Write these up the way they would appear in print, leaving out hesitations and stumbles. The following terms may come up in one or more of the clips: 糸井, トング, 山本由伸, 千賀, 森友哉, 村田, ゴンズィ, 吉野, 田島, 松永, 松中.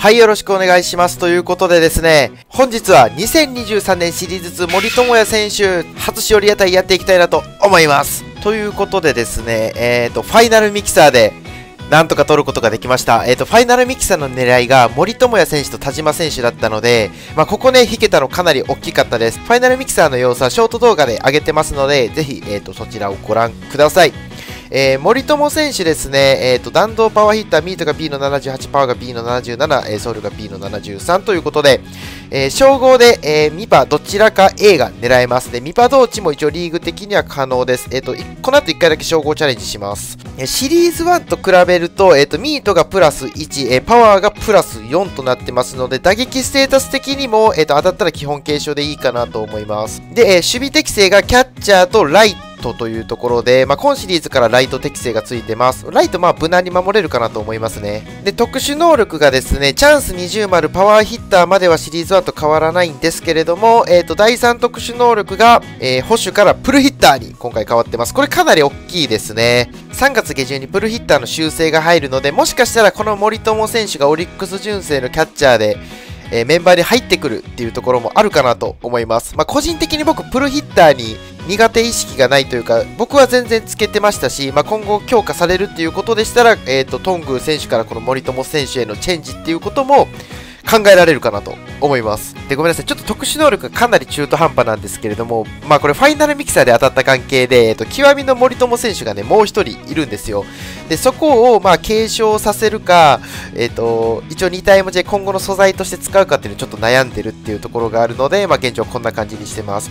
はい、よろしくお願いします。ということでですね、本日は2023年シリーズ2森友哉選手、初勝利屋台やっていきたいなと思います。ということでですね、ファイナルミキサーで、なんとか取ることができました。ファイナルミキサーの狙いが森友哉選手と田島選手だったので、ここね、引けたのかなり大きかったです。ファイナルミキサーの様子はショート動画で上げてますので、ぜひ、そちらをご覧ください。森友選手ですね、弾道パワーヒッター、ミートが B の78、パワーが B の77、ソウルが B の73ということで、称号で、ミパどちらか A が狙えますね。ミパ同値も一応リーグ的には可能です。この後1回だけ称号チャレンジします。シリーズ1と比べると、ミートがプラス1、パワーがプラス4となってますので、打撃ステータス的にも、当たったら基本継承でいいかなと思います。で、守備適性がキャッチャーとライトというところで、今シリーズからライト適性がついてます。ライト無難に守れるかなと思いますね。で、特殊能力がですね、チャンス20丸、パワーヒッターまではシリーズ1と変わらないんですけれども、第3特殊能力が、保守からプルヒッターに今回変わってます。これかなり大きいですね。3月下旬にプルヒッターの修正が入るので、もしかしたらこの森友選手がオリックス純正のキャッチャーで、メンバーに入ってくるっていうところもあるかなと思います。個人的に僕、プルヒッターに苦手意識がないというか、僕は全然つけてましたし、今後強化されるっていうことでしたら、トング選手からこの森友選手へのチェンジっていうことも考えられるかなと思います。で、ごめんなさい。ちょっと特殊能力がかなり中途半端なんですけれども、これファイナルミキサーで当たった関係で、極みの森友選手がね、もう一人いるんですよ。で、そこを、継承させるか、一応2体持ちで今後の素材として使うかっていうのをちょっと悩んでるっていうところがあるので、現状こんな感じにしてます。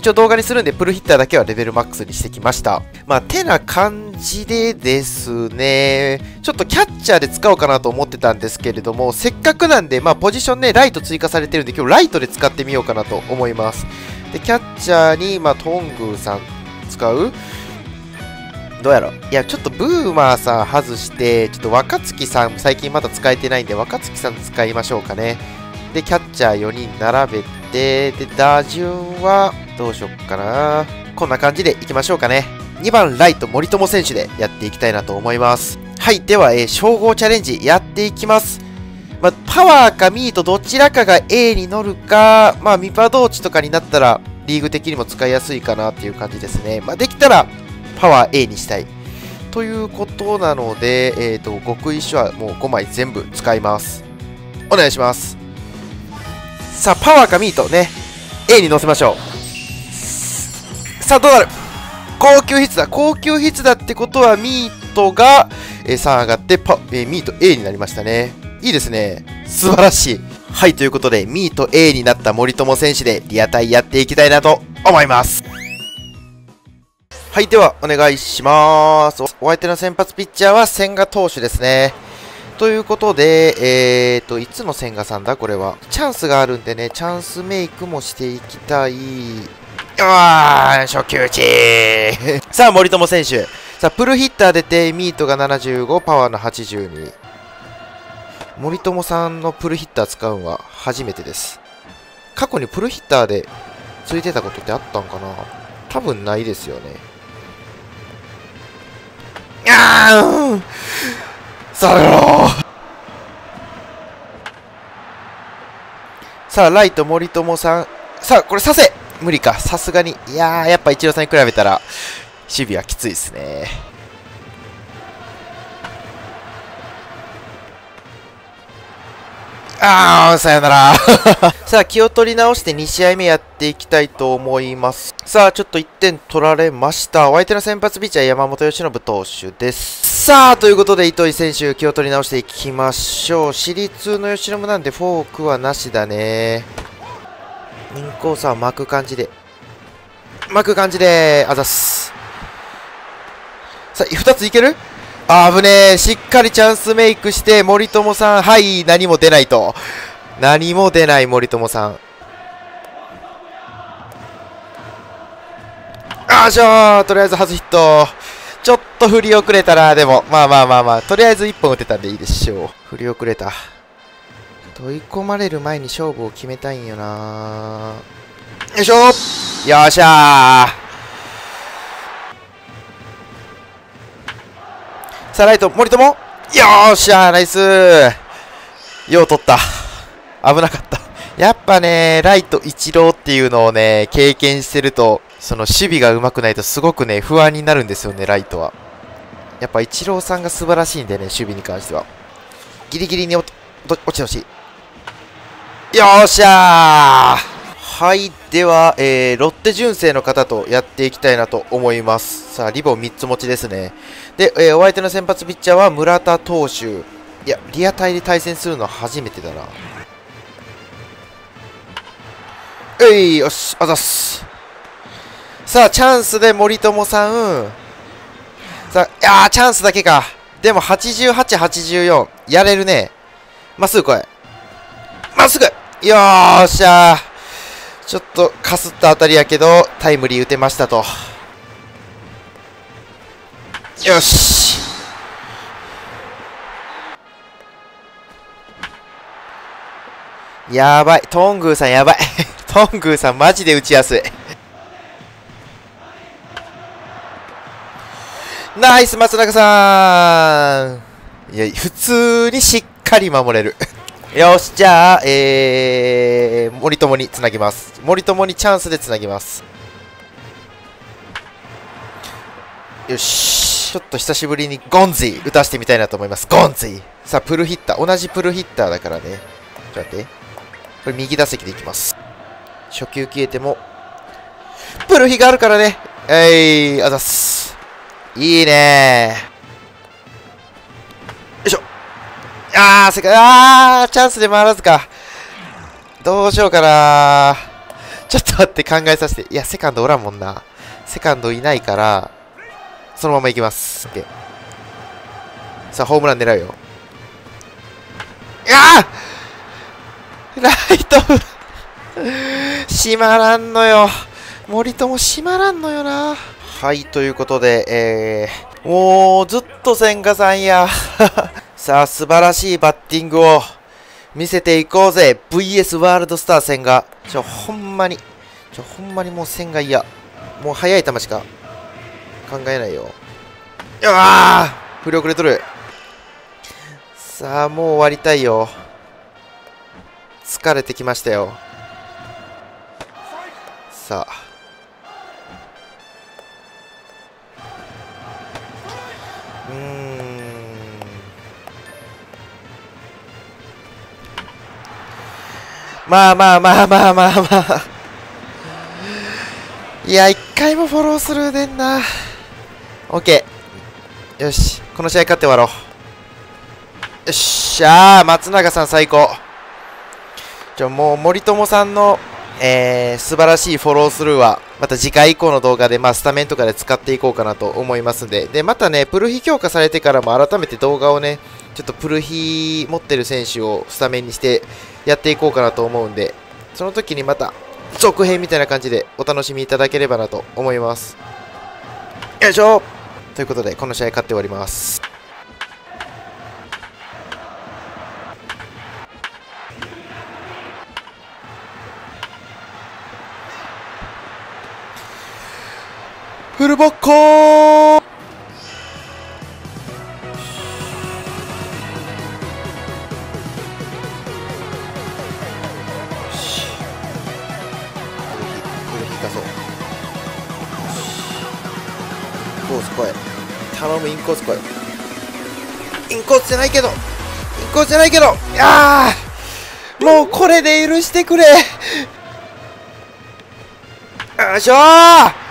一応動画にするんで、プルヒッターだけはレベルマックスにしてきました。てな感じでですね、ちょっとキャッチャーで使おうかなと思ってたんですけれども、せっかくなんで、ポジションね、ライト追加されてるんで、今日ライトで使ってみようかなと思います。で、キャッチャーに、トングーさん使う?どうやろ?いや、ちょっとブーマーさん外して、ちょっと若月さん、最近まだ使えてないんで、若月さん使いましょうかね。で、キャッチャー4人並べて、で、打順はどうしよっかな。こんな感じでいきましょうかね。2番ライト森友選手でやっていきたいなと思います。はい、では、称号チャレンジやっていきます。パワーかミートどちらかが A に乗るか、ミパ同値とかになったらリーグ的にも使いやすいかなっていう感じですね。できたらパワー A にしたい。ということなので、極意書はもう5枚全部使います。お願いします。さあ、パワーかミートね、A に乗せましょう。さあ、どうなる?高級筆だ。高級筆だってことは、ミートが3上がってミート A になりましたね。いいですね。素晴らしい。はい、ということで、ミート A になった森友選手でリアタイやっていきたいなと思います。はい、では、お願いします。お相手の先発ピッチャーは千賀投手ですね。ということで、いつの千賀さんだこれは。チャンスがあるんでね、チャンスメイクもしていきたい。初球打ちさあ、森友選手。さあ、プルヒッター出て、ミートが75、パワーの82。森友さんのプルヒッター使うのは初めてです。過去にプルヒッターでついてたことってあったんかな?多分ないですよね。さあ、ライト森友さん。さあ、これさせ無理か。さすがに。いやー、やっぱイチローさんに比べたら、守備はきついですね。さよなら。さあ、気を取り直して2試合目やっていきたいと思います。さあ、ちょっと1点取られました。お相手の先発ピッチャー、山本由伸投手です。さあ、ということで、糸井選手、気を取り直していきましょう。シリーズ2の吉野なんで、フォークはなしだね。インコースは巻く感じで。あざす。さあ、2ついける?危ねえ。しっかりチャンスメイクして、森友さん。はい、何も出ないと。何も出ない、森友さん。とりあえず初ヒット。ちょっと振り遅れたな。でも、とりあえず1本打てたんでいいでしょう。振り遅れた。追い込まれる前に勝負を決めたいんよな。よいしょ。さあ、ライト、森友。ナイス。よう取った。危なかった。やっぱね、ライト一郎っていうのをね、経験してると、その守備が上手くないとすごくね、不安になるんですよね、ライトは。やっぱ一郎さんが素晴らしいんでね、守備に関しては。ギリギリに落ちてほしい。よっしゃー。はい、では、ロッテ純正の方とやっていきたいなと思います。さあ、リボン3つ持ちですね。で、お相手の先発ピッチャーは村田投手。いや、リアタイで対戦するのは初めてだな。よし、あざっす。さあ、チャンスで森友さん。さあ、チャンスだけか。でも、88、84。やれるね。まっすぐ来い。まっすぐ。よーっしゃー。ちょっとかすった当たりやけどタイムリー打てましたと。よし、やばい、トングーさんやばいトングーさんマジで打ちやすい。ナイス松中さん。いや、普通にしっかり守れるよし、じゃあ、森友につなぎます。森友にチャンスでつなぎます。よし。ちょっと久しぶりにゴンズィ打たせてみたいなと思います。ゴンズィ。さあ、プルヒッター。同じプルヒッターだからね。ちょっと待って。これ右打席でいきます。初球消えても、プルヒがあるからね。あざっす。いいねー。チャンスで回らずか。どうしようかな。ちょっと待って、考えさせて。いや、セカンドおらんもんな。セカンドいないから、そのままいきます。OK、さあ、ホームラン狙うよ。ライト閉まらんのよ。森友閉まらんのよな。はい、ということで、もうずっと千賀さんや。さあ、素晴らしいバッティングを見せていこうぜ。VS ワールドスター千賀。ほんまにもう千賀嫌。もう速い球しか考えないよ。うわー、振り遅れとる。さあ、もう終わりたいよ。疲れてきましたよ。さあ。まあ。いや、一回もフォロースルーでんな。オッケー。よし。この試合勝って終わろう。よっしゃー。松永さん最高。もう森友さんの、素晴らしいフォロースルーは、また次回以降の動画で、スタメンとかで使っていこうかなと思いますんで。で、またね、プルヒ強化されてからも改めて動画をね、ちょっとプルヒ持ってる選手をスタメンにしてやっていこうかなと思うんで、その時にまた続編みたいな感じでお楽しみいただければなと思います。よいしょ。ということで、この試合勝っております。フルボッコー。頼む、インコース来い。インコースじゃないけどああ、もうこれで許してくれ。よいしょー。